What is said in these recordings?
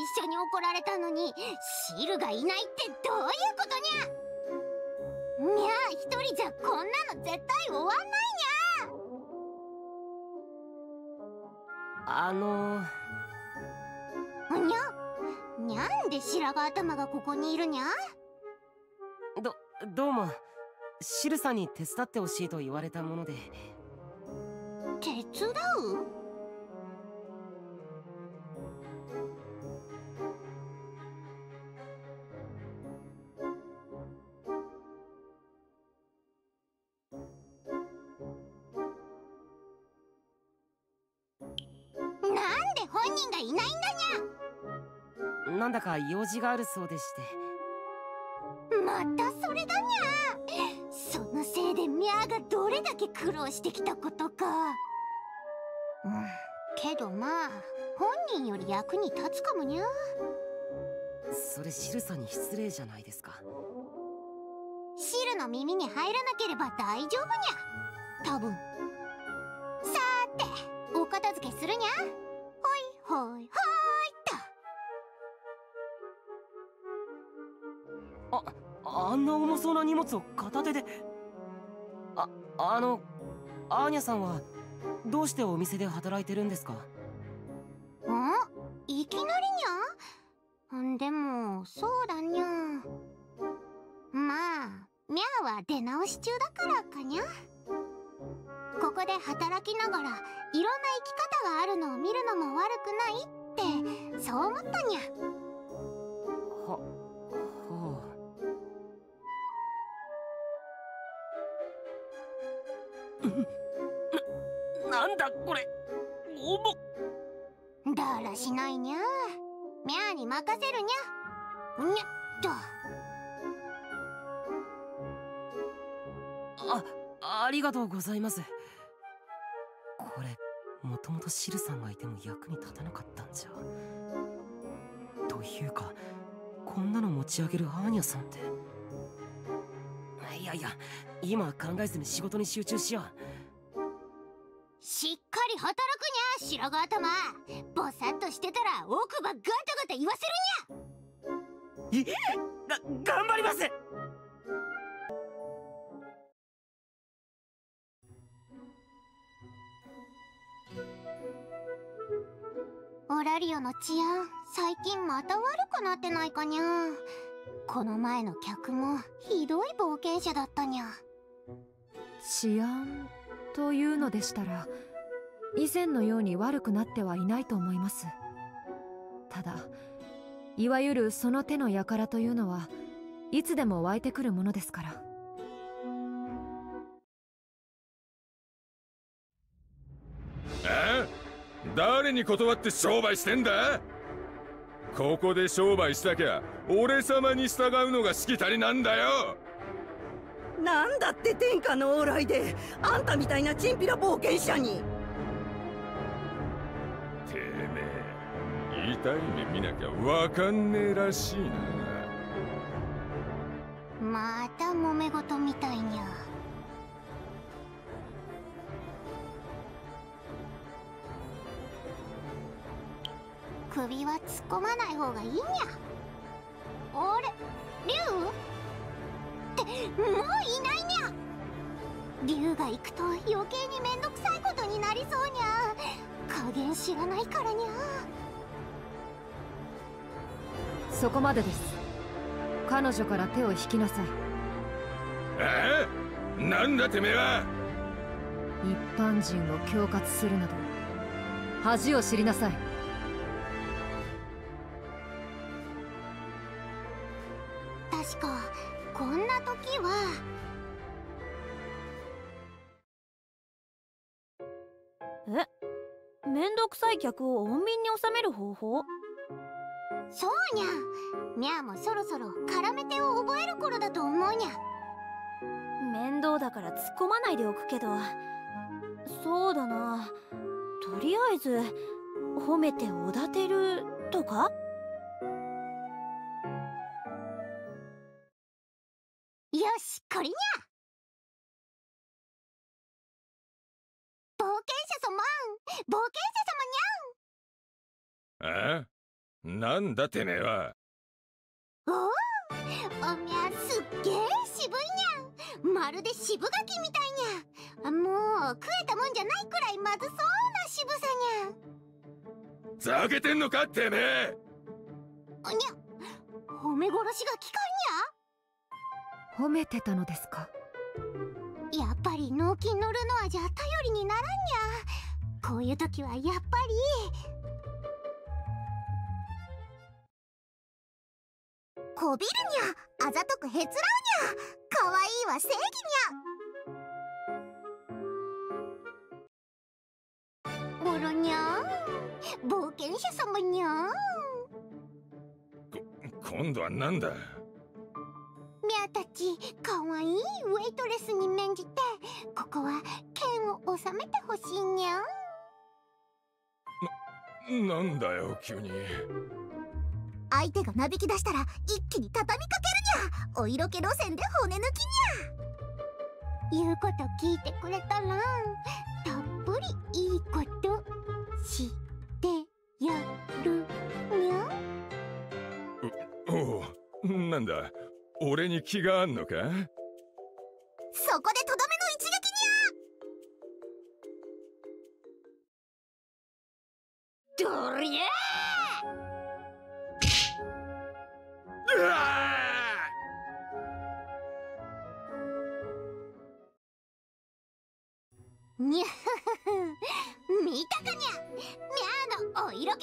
一緒に怒られたのにシルがいないってどういうことにゃ。にゃあ一人じゃこんなの絶対終わんないにゃ。にゃにゃんで白髪頭がここにいるにゃ。どうもシルさんに手伝ってほしいと言われたもので。手伝う？本人がいないんだにゃ。なんだか用事があるそうでして。またそれだにゃ。そのせいでミャーがどれだけ苦労してきたことか。けどまあ本人より役に立つかもにゃ。それシルさんに失礼じゃないですか。シルの耳に入らなければ大丈夫にゃ、多分。さーてお片付けするにゃ。ほいほーいっと。あんな重そうな荷物を片手で。アーニャさんはどうしてお店で働いてるんですか？いきなりにゃ。でもそうだにゃ、まあミャーは出直し中だからかにゃ。ここで働きながらいろんな生き方があるのを見るのも悪くないってそう思ったにゃ。はあ。なんだこれ、重っ。だらしないにゃ。ミャーに任せるにゃ。にゃっと。ありがとうございます。これもともとシルさんがいても役に立たなかったんじゃ。というかこんなの持ち上げるアーニャさんって。いや今は考えずに仕事に集中しよう。しっかり働くにゃ白髪頭。ぼさっとしてたら奥歯ガタガタ言わせるにゃ。頑張ります。オラリオの治安最近また悪くなってないかにゃ。この前の客もひどい冒険者だったにゃ。治安というのでしたら以前のように悪くなってはいないと思います。ただいわゆるその手の輩というのはいつでも湧いてくるものですから。誰に断って商売してんだ。ここで商売したきゃ俺様に従うのがしきたりなんだよ。なんだって天下の往来であんたみたいなチンピラ冒険者に。てめえ痛い目見なきゃわかんねえらしいな。また揉め事みたいにゃ。首は突っ込まない方がいいにゃ。あれ龍ってもういないにゃ。龍が行くと余計にめんどくさいことになりそうにゃ。加減知らないからにゃ。そこまでです。彼女から手を引きなさい。なんだてめえは。一般人を恐喝するなど恥を知りなさい。確かこんな時はめんどくさい客を穏便に収める方法。そうにゃ。ミャーもそろそろ絡め手を覚える頃だと思うにゃ。面倒だから突っ込まないでおくけど、そうだな、とりあえず褒めておだてるとか。よしこれにゃ。冒険者様にゃん。なんだてめえは。おお、おみゃすっげえ渋いにゃん。まるで渋柿みたいにゃん。もう食えたもんじゃないくらいまずそうな渋さにゃん。ざけてんのかってめえ。おにゃ、褒め殺しが効かんにゃ。褒めてたのですか。やっぱり脳筋のルノアじゃ頼りにならんにゃ。こういう時はやっぱり。こびるにゃ、あざとくへつらうにゃ。かわいいは正義にゃ。ボロにゃん、冒険者様にゃん。今度はなんだ。ミャたち、かわいいウェイトレスに免じて、ここは剣を収めてほしいにゃん。なんだよ急に。相手がなびき出したら一気に畳みかけるにゃ。お色気路線で骨抜きにゃ。言うこと聞いてくれたらたっぷりいいことしてやるにゃ。おう、なんだ、俺に気があんのか。そこでとどめの一撃にゃ。どりゃにゃ見たかにゃ。ミャーのお色気絡めてに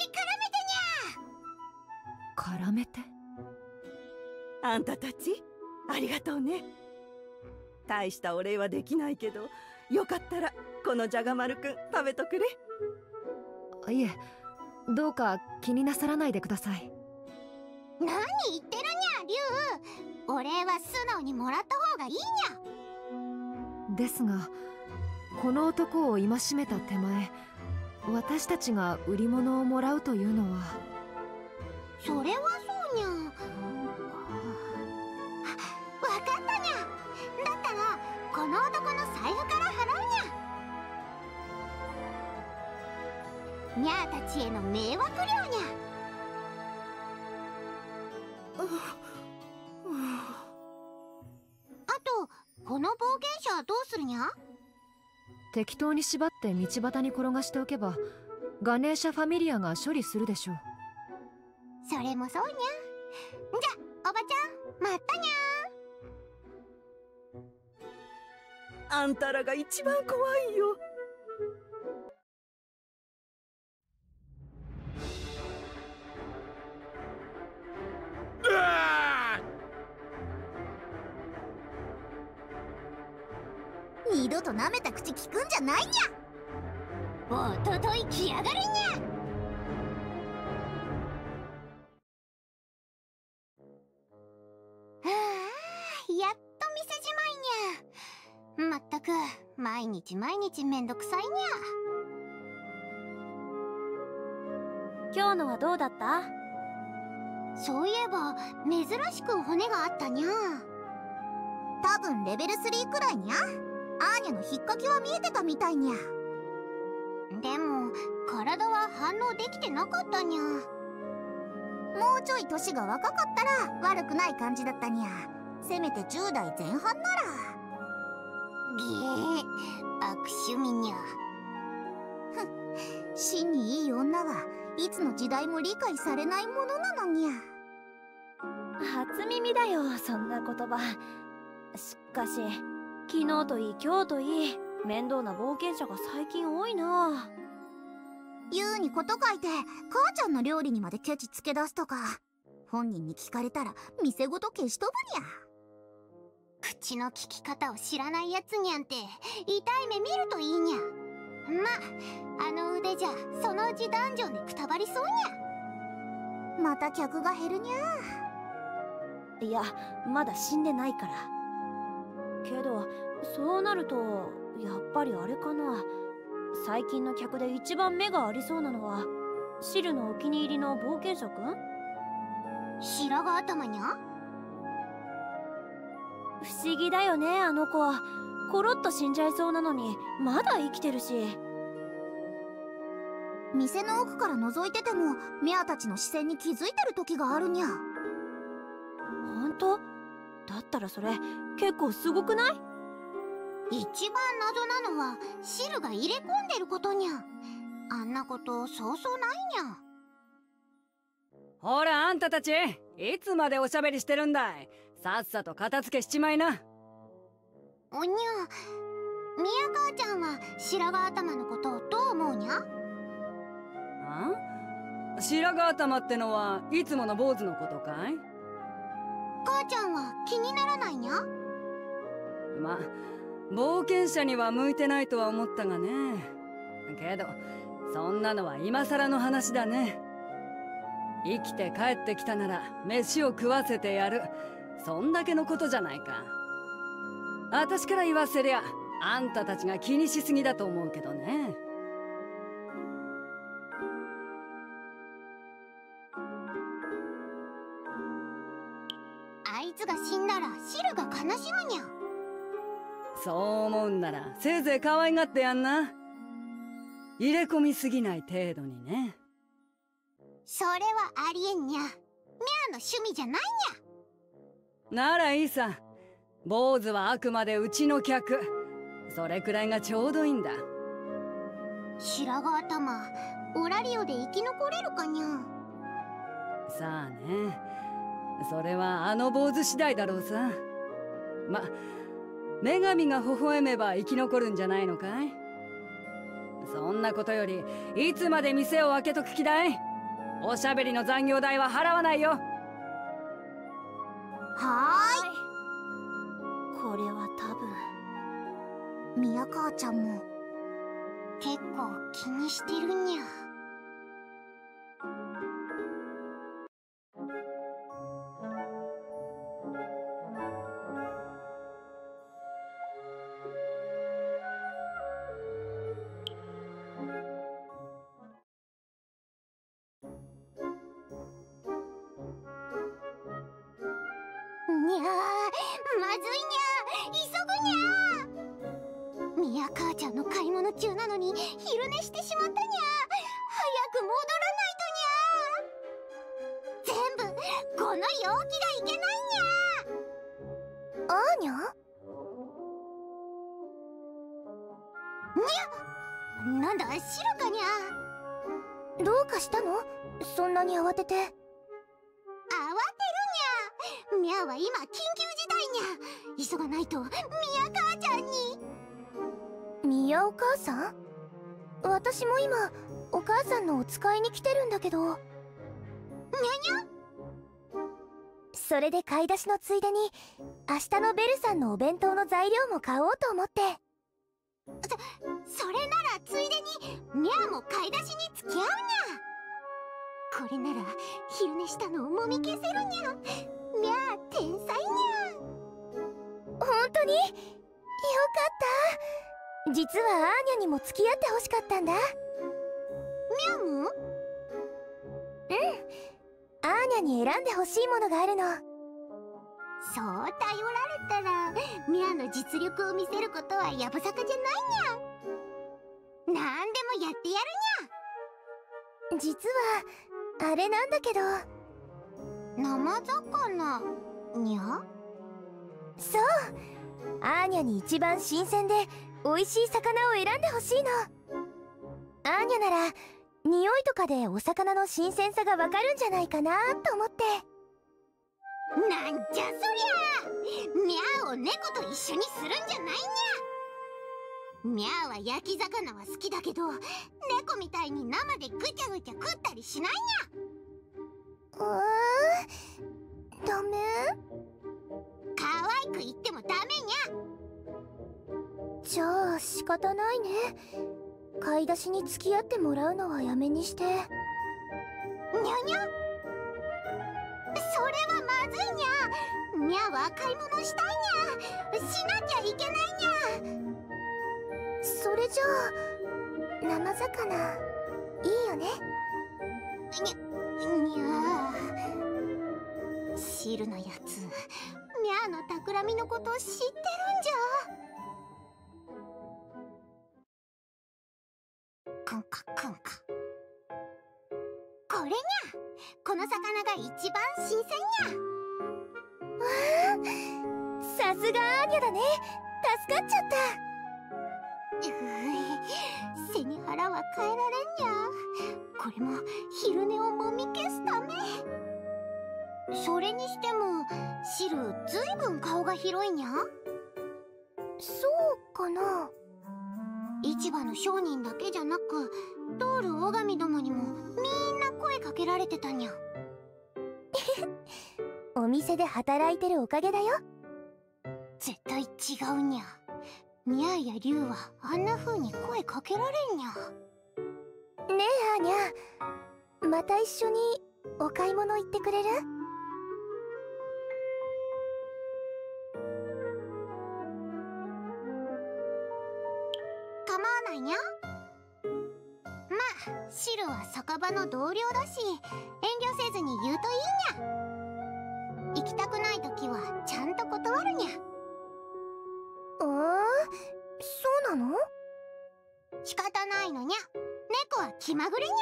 ゃ。絡めて。あんたたちありがとうね。大したお礼はできないけど、よかったらこのじゃが丸くん食べとくれ。いえ、どうか気になさらないでください。何言ってるにゃ、リュウ。お礼は素直にもらった方がいいにゃ。ですが、この男を戒めた手前、私たちが売り物をもらうというのは。それはそうにゃ。わかったにゃ。だったらこの男の財布から払うにゃ。にゃーたちへの迷惑料にゃ。あと、この冒険者はどうするにゃ。適当に縛って道端に転がしておけば、ガネーシャファミリアが処理するでしょう。それもそうにゃ。じゃ、おばちゃん、まったにゃ。あんたらが一番怖いよ。二度と舐めた口聞くんじゃないにゃ。おととい来やがれにゃ。ああ、やっと店じまいにゃ。まったく毎日毎日めんどくさいにゃ。今日のはどうだった？そういえば珍しく骨があったにゃ。多分レベル3くらいにゃ。アーニャの引っかきは見えてたみたいにゃ。でも体は反応できてなかったにゃ。もうちょい年が若かったら悪くない感じだったにゃ。せめて10代前半なら。げえ、悪趣味にゃ。ふっ、真にいい女はいつの時代も理解されないものなのにゃ。初耳だよ、そんな言葉。しかし昨日といい今日といい、面倒な冒険者が最近多いな。優にこと書いて母ちゃんの料理にまでケチつけ出すとか、本人に聞かれたら店ごと消し飛ぶにゃ。口の利き方を知らないやつにゃんて痛い目見るといいにゃ。ま、あの腕じゃそのうちダンジョンでくたばりそうにゃ。また客が減るにゃ。いや、まだ死んでないから。けどそうなるとやっぱりあれかな。最近の客で一番目がありそうなのはシルのお気に入りの冒険者くん？白髪頭にゃ。不思議だよね、あの子。コロッと死んじゃいそうなのにまだ生きてるし。店の奥から覗いててもミャアたちの視線に気づいてる時があるにゃ。ほんと？だったらそれ結構すごくない？一番謎なのはシルが入れ込んでることにゃ。あんなことそうそうないにゃ。ほらあんたたち、いつまでおしゃべりしてるんだい。さっさと片付けしちまいな。おにゃ、ミヤ母ちゃんは白髪頭のことをどう思うにゃ？ん？白髪頭ってのはいつもの坊主のことかい？母ちゃんは気にならないにゃ？ま、冒険者には向いてないとは思ったがね。けどそんなのは今更の話だね。生きて帰ってきたなら飯を食わせてやる、そんだけのことじゃないか。私から言わせりゃあんたたちが気にしすぎだと思うけどね。あいつが死んだらシルが悲しむにゃ。そう思うんならせいぜい可愛がってやんな。入れ込みすぎない程度にね。それはありえんにゃ。ミャアの趣味じゃないにゃ。ならいいさ。坊主はあくまでうちの客、それくらいがちょうどいいんだ。白髪頭、オラリオで生き残れるかにゃ。さあね、それはあの坊主次第だろうさ。ま、女神が微笑めば生き残るんじゃないのかい？そんなことよりいつまで店を開けとく気だい？おしゃべりの残業代は払わないよ。はーい。これは多分ミヤ母ちゃんも結構気にしてるにゃ。使いに来てるんだけど。にゃにゃ。それで買い出しのついでに明日のベルさんのお弁当の材料も買おうと思って。それならついでにミャアも買い出しに付き合うにゃ。これなら昼寝したのをもみ消せるにゃ。ミャア天才にゃ。本当によかった。実はアーニャにも付き合ってほしかったんだ。ミャアも？うん、アーニャに選んでほしいものがあるの。そう頼られたらミャアの実力を見せることはやぶさかじゃないにゃ。なんでもやってやるにゃ。実はあれなんだけど。生魚にゃ？そう、アーニャに一番新鮮で美味しい魚を選んでほしいの。アーニャなら匂いとかでお魚の新鮮さがわかるんじゃないかなと思って。なんじゃそりゃ。ミャアを猫と一緒にするんじゃないにゃ。ミャアは焼き魚は好きだけど猫みたいに生でぐちゃぐちゃ食ったりしないにゃ。ダメ？可愛く言ってもダメにゃ。じゃあ仕方ないね。買い出しに付き合ってもらうのはやめにして。にゃにゃ、それはまずいにゃ。ミャアは買い物したいにゃ。しなきゃいけないにゃ。それじゃあ生魚いいよね。にゃ、シルのやつミャアの企みのこと知ってるんじゃ。くんかくんかこの魚が一番新鮮や。わあ、さすがアーニャだね。助かっちゃった。背に腹は変えられんや。これも昼寝をもみ消すため。それにしてもシル、ずいぶん顔が広いにゃ。そうかな。市場の商人だけじゃなく、ドール大神どもにもみんな声かけられてたにゃ。お店で働いてるおかげだよ。絶対違うにゃ。ニャーやリュウはあんな風に声かけられんにゃ。ねえアーニャ、また一緒にお買い物行ってくれる？構わないにゃ。まあシルは酒場の同僚だし、遠慮せずに言うといいにゃ。行きたくない時はちゃんと断るにゃ。そうなの？仕方ないのにゃ。猫は気まぐれにゃ。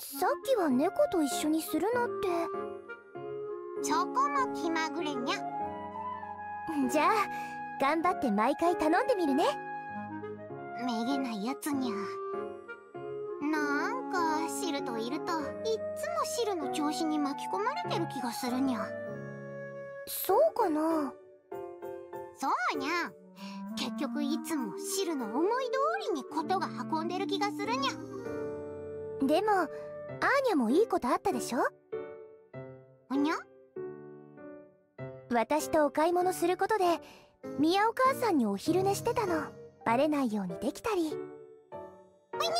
さっきは猫と一緒にするなって。そこも気まぐれにゃ。じゃあ頑張って毎回頼んでみるね。めげないやつにゃ。なんかシルといるといっつもシルの調子に巻き込まれてる気がするにゃ。そうかな。そうにゃ。結局いつもシルの思い通りにことが運んでる気がするにゃ。でもアーニャもいいことあったでしょ？おにゃ？私とお買い物することでミヤお母さんにお昼寝してたのバレないようにできたり。おにゃー！やっぱり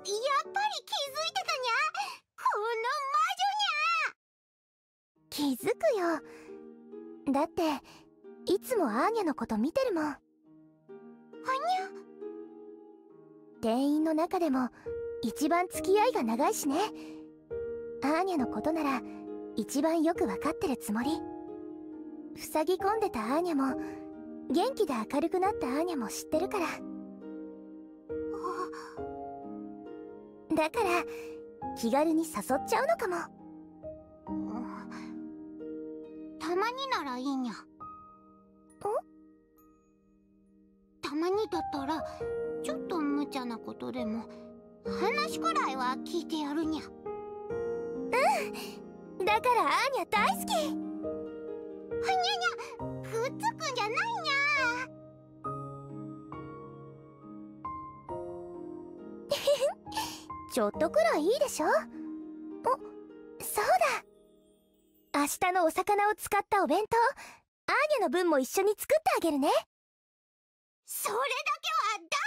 気づいてたにゃ。この魔女にゃ。気づくよ。だっていつもアーニャのこと見てるもん。アーニャ、店員の中でも一番付き合いが長いしね。アーニャのことなら一番よく分かってるつもり。塞ぎ込んでたアーニャも元気で明るくなったアーニャも知ってるから。だから気軽に誘っちゃうのかも。たまにならいいにゃ。たまにだったらちょっと無茶なことでも話くらいは聞いてやるにゃ。うん、だからアーニャ大好き。はにゃにゃ、くっつくんじゃないにゃ。ちょっとくらいいいでしょ。お、そうだ、明日のお魚を使ったお弁当、アーニャの分も一緒に作ってあげるね。それだけは